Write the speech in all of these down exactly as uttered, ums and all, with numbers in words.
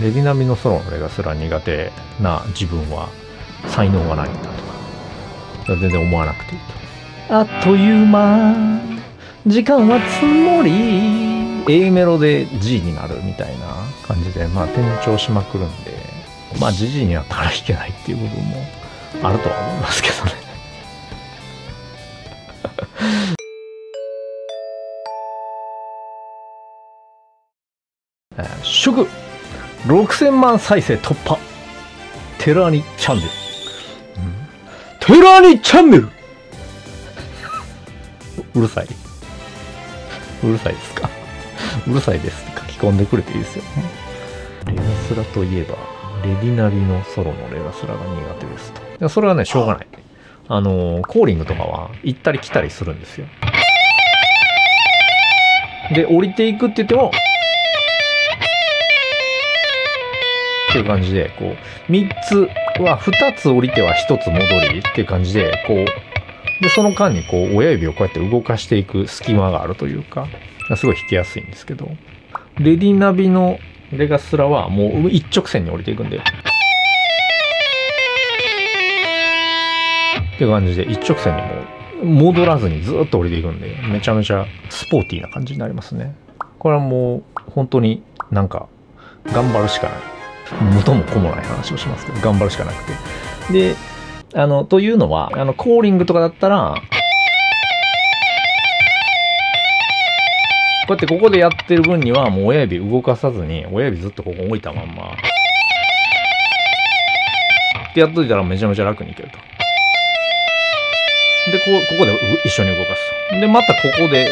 レディナミのソロのレガスラ苦手な自分は才能がないんだとか全然思わなくていいと。あっという間時間は積もり A メロで G になるみたいな感じで、まあ転調しまくるんで、まあ ジージー になったから弾けないっていう部分もあるとは思いますけどね。祝ろくせんまん再生突破テラニチャンネル、うん、テラニチャンネルうるさいうるさいですかうるさいですって書き込んでくれていいですよね。レガスラといえばレディナビのソロのレガスラが苦手ですと。それはねしょうがない。あのコーリングとかは行ったり来たりするんですよ。で降りていくって言ってもっていう感じで、こうみっつはふたつ降りてはひとつ戻りっていう感じで、こうでその間にこう親指をこうやって動かしていく隙間があるというか、すごい弾きやすいんですけど、レディナビのレガスラはもう一直線に降りていくんでっていう感じで、一直線にもう戻らずにずっと降りていくんで、めちゃめちゃスポーティーな感じになりますね。これはもう本当になんか頑張るしかない、元も子もない話をしますけど、頑張るしかなくて。で、あの、というのは、あの、コーリングとかだったら、こうやってここでやってる分には、もう親指動かさずに、親指ずっとここ置いたまんま、ってやっといたらめちゃめちゃ楽にいけると。で、こう、ここで一緒に動かす。で、またここで、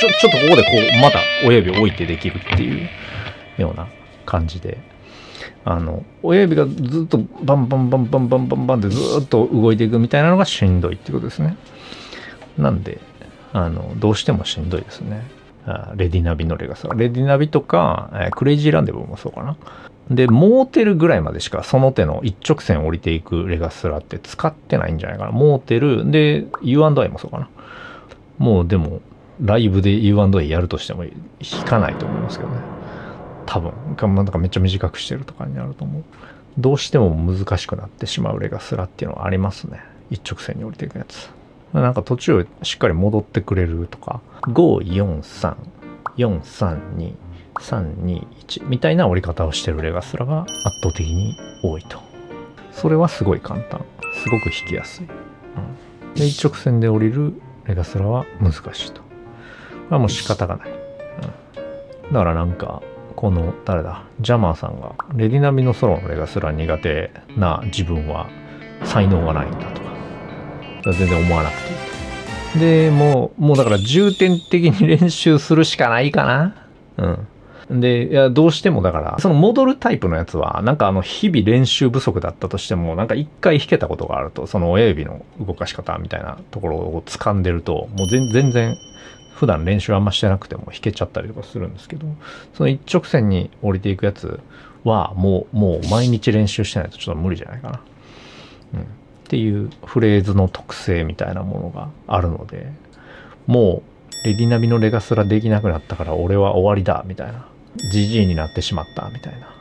ちょ、ちょっとここでこう、また親指置いてできるっていうような感じで。あの親指がずっとバンバンバンバンバンバンバンってずっと動いていくみたいなのがしんどいってことですね。なんであのどうしてもしんどいですね。あレディナビのレガスラ、レディナビとか、えー、クレイジーランデブーもそうかな。でモーテルぐらいまでしかその手の一直線降りていくレガスラって使ってないんじゃないかな。モーテルで ユーアンドアイ もそうかな。もうでもライブで ユーアンドアイ やるとしても弾かないと思いますけどね。多分なんかめっちゃ短くしてるとかになると思う。どうしても難しくなってしまうレガスラっていうのはありますね。一直線に降りていくやつ。なんか途中しっかり戻ってくれるとか、ご、よん、さん、よん、さん、に、さん、に、いちみたいな折り方をしてるレガスラが圧倒的に多いと。それはすごい簡単。すごく弾きやすい。うん、で一直線で降りるレガスラは難しいと。これはもう仕方がない。うん、だからなんか、この誰だジャマーさんがレディナビのソロのレガスラ苦手な自分は才能がないんだとか全然思わなくていいで、もうもうだから重点的に練習するしかないかな。うんで、いやどうしてもだからその戻るタイプのやつはなんかあの日々練習不足だったとしても、なんか一回弾けたことがあると、その親指の動かし方みたいなところを掴んでると、もう全然普段練習あんましてなくても弾けちゃったりとかするんですけど、その一直線に降りていくやつはもうもう毎日練習してないとちょっと無理じゃないかな、うん、っていうフレーズの特性みたいなものがあるので、もうレディナビのレガスラできなくなったから俺は終わりだみたいな、ジジイになってしまったみたいな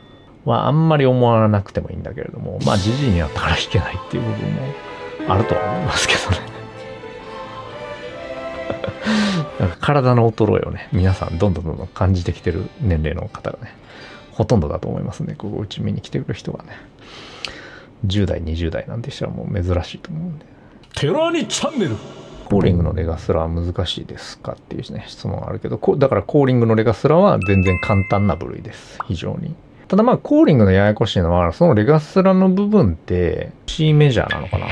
はあんまり思わなくてもいいんだけれども、まあジジイになったから弾けないっていう部分もあるとは思いますけどね。なんか体の衰えをね、皆さんどんどんどんどん感じてきてる年齢の方がね、ほとんどだと思いますね。ここうち見に来てくる人がね、じゅうだいにじゅうだいなんて人はもう珍しいと思うんで。テラニチャンネルコーリングのレガスラは難しいですかっていうね質問があるけど、だからコーリングのレガスラは全然簡単な部類です、非常に。ただまあコーリングのややこしいのはそのレガスラの部分って C メジャーなのかな、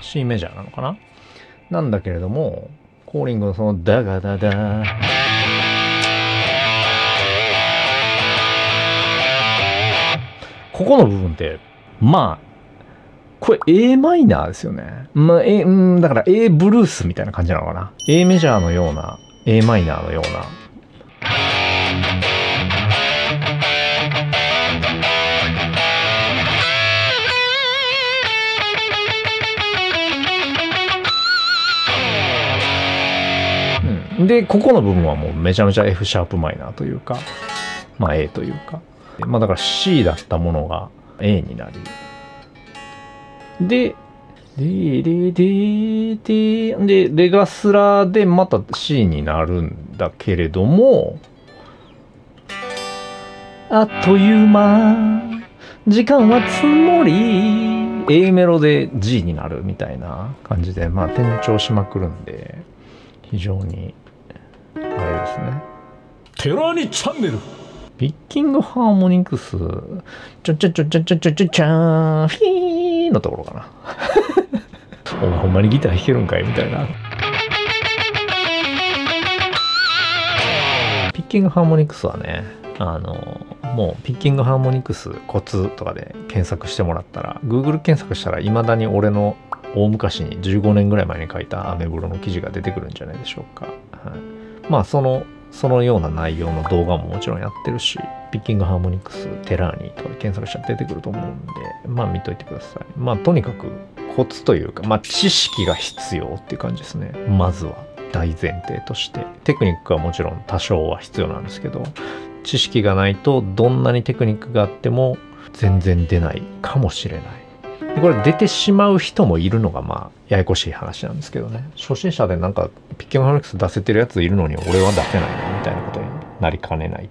C メジャーなのかな。なんだけれどもコーリングのそのダガダダここの部分ってまあこれ A マイナーですよね。まあ A、うん、だから A ブルースみたいな感じなのかな。 A メジャーのような A マイナーのようなで、ここの部分はもうめちゃめちゃ F シャープマイナーというか、まあ A というか、まあだから C だったものが A になり、で、で、で、で、で、レガスラでまた C になるんだけれども、あっという間、時間は積もり、A メロで G になるみたいな感じで、まあ転調しまくるんで、非常に、あれですね。テラニチャンネルピッキングハーモニクス、ちょちょちょちょちょちょちょちゃーん、フィーのところかな。お前ほんまにギター弾けるんかいみたいな。ピッキングハーモニクスはね、あの、もうピッキングハーモニクスコツとかで検索してもらったら、Google 検索したらいまだに俺の大昔にじゅうごねんぐらい前に書いたアメブロの記事が出てくるんじゃないでしょうか。はい、まあその、そのような内容の動画ももちろんやってるし、ピッキングハーモニクス、テラーニーとかで検索したら出てくると思うんで、まあ見といてください。まあとにかくコツというか、まあ知識が必要っていう感じですね。まずは大前提として。テクニックはもちろん多少は必要なんですけど、知識がないとどんなにテクニックがあっても全然出ないかもしれない。これ出てしまう人もいるのがまあややこしい話なんですけどね。初心者でなんかピッキングハーモニクス出せてるやついるのに俺は出せないなみたいなことになりかねない。